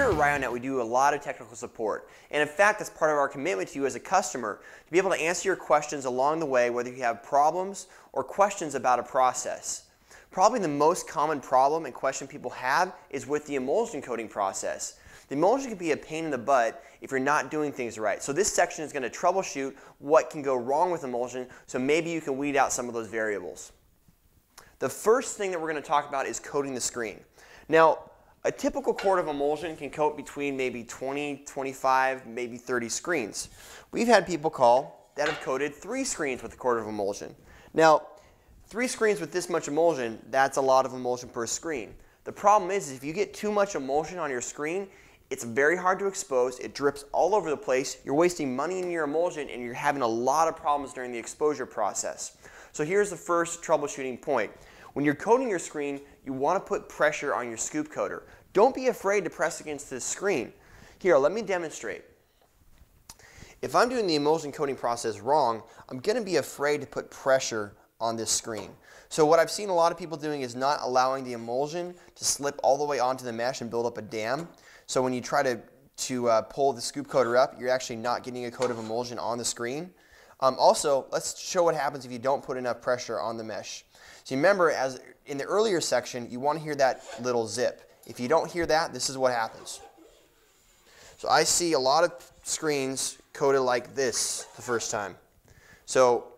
here at Ryonet, we do a lot of technical support. And in fact, that's part of our commitment to you as a customer, to be able to answer your questions along the way, whether you have problems or questions about a process. Probably the most common problem and question people have is with the emulsion coating process. The emulsion can be a pain in the butt if you're not doing things right. So this section is going to troubleshoot what can go wrong with emulsion, so maybe you can weed out some of those variables. The first thing that we're going to talk about is coating the screen. Now, a typical quart of emulsion can coat between maybe 20, 25, maybe 30 screens. We've had people call that have coated 3 screens with a quart of emulsion. Now, 3 screens with this much emulsion, that's a lot of emulsion per screen. The problem is if you get too much emulsion on your screen, it's very hard to expose, it drips all over the place, you're wasting money in your emulsion, and you're having a lot of problems during the exposure process. So here's the first troubleshooting point. When you're coating your screen, you want to put pressure on your scoop coater. Don't be afraid to press against this screen. Here, let me demonstrate. If I'm doing the emulsion coating process wrong, I'm going to be afraid to put pressure on this screen. So what I've seen a lot of people doing is not allowing the emulsion to slip all the way onto the mesh and build up a dam. So when you try to pull the scoop coater up, you're actually not getting a coat of emulsion on the screen. Also, let's show what happens if you don't put enough pressure on the mesh. So remember, as in the earlier section, you want to hear that little zip. If you don't hear that, this is what happens. So I see a lot of screens coated like this the first time. So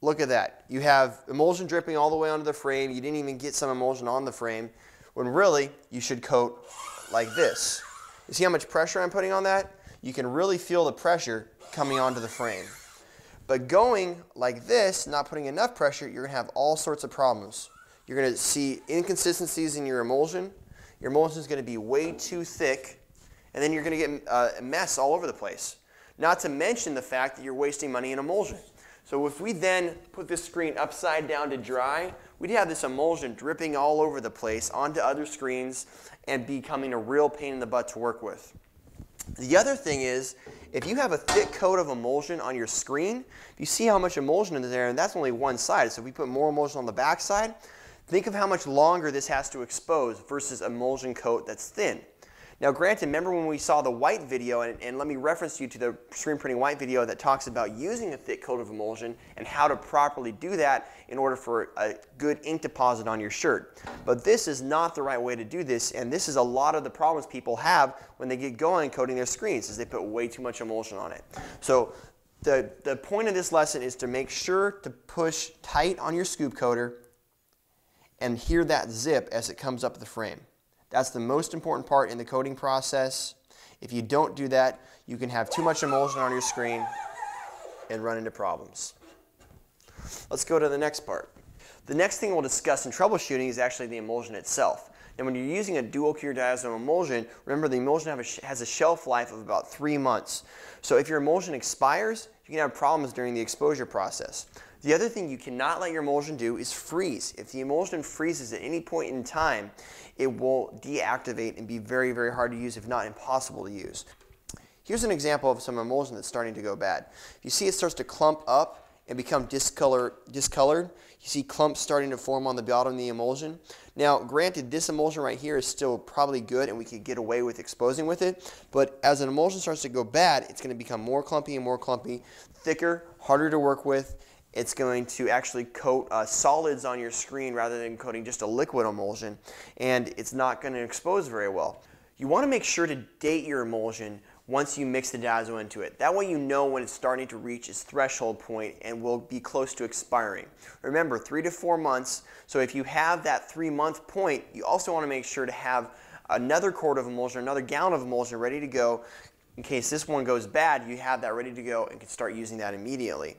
look at that. You have emulsion dripping all the way onto the frame. You didn't even get some emulsion on the frame, when really you should coat like this. You see how much pressure I'm putting on that? You can really feel the pressure coming onto the frame. But going like this, not putting enough pressure, you're going to have all sorts of problems. You're going to see inconsistencies in your emulsion. Your emulsion is going to be way too thick, and then you're going to get a mess all over the place. Not to mention the fact that you're wasting money in emulsion. So if we then put this screen upside down to dry, we'd have this emulsion dripping all over the place onto other screens and becoming a real pain in the butt to work with. The other thing is, if you have a thick coat of emulsion on your screen, you see how much emulsion is there, and that's only one side. So if we put more emulsion on the back side, think of how much longer this has to expose versus emulsion coat that's thin. Now granted, remember when we saw the white video, and let me reference you to the screen printing white video that talks about using a thick coat of emulsion and how to properly do that in order for a good ink deposit on your shirt. But this is not the right way to do this, and this is a lot of the problems people have when they get going coating their screens, is they put way too much emulsion on it. So the point of this lesson is to make sure to push tight on your scoop coater and hear that zip as it comes up the frame. That's the most important part in the coating process. If you don't do that, you can have too much emulsion on your screen and run into problems. Let's go to the next part. The next thing we'll discuss in troubleshooting is actually the emulsion itself. And when you're using a dual cure diazo emulsion, remember the emulsion has a shelf life of about 3 months. So if your emulsion expires, you can have problems during the exposure process. The other thing you cannot let your emulsion do is freeze. If the emulsion freezes at any point in time, it will deactivate and be very, very hard to use, if not impossible to use. Here's an example of some emulsion that's starting to go bad. You see it starts to clump up and become discolored. You see clumps starting to form on the bottom of the emulsion. Now, granted, this emulsion right here is still probably good and we could get away with exposing with it, but as an emulsion starts to go bad, it's going to become more clumpy, thicker, harder to work with. It's going to actually coat solids on your screen rather than coating just a liquid emulsion, and it's not going to expose very well. You want to make sure to date your emulsion once you mix the diazo into it. That way you know when it's starting to reach its threshold point and will be close to expiring. Remember, 3 to 4 months, so if you have that 3-month point, you also want to make sure to have another quart of emulsion, another gallon of emulsion ready to go. In case this one goes bad, you have that ready to go and can start using that immediately.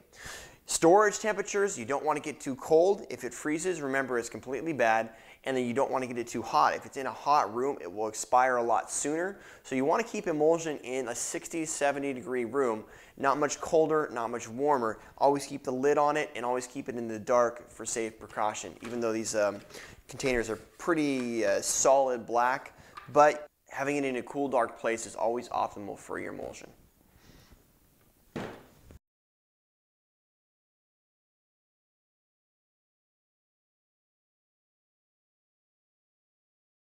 Storage temperatures, you don't want to get too cold. If it freezes, remember it's completely bad, and then you don't want to get it too hot. If it's in a hot room, it will expire a lot sooner. So you want to keep emulsion in a 60, 70 degree room, not much colder, not much warmer. Always keep the lid on it and always keep it in the dark for safe precaution, even though these containers are pretty solid black, but having it in a cool, dark place is always optimal for your emulsion.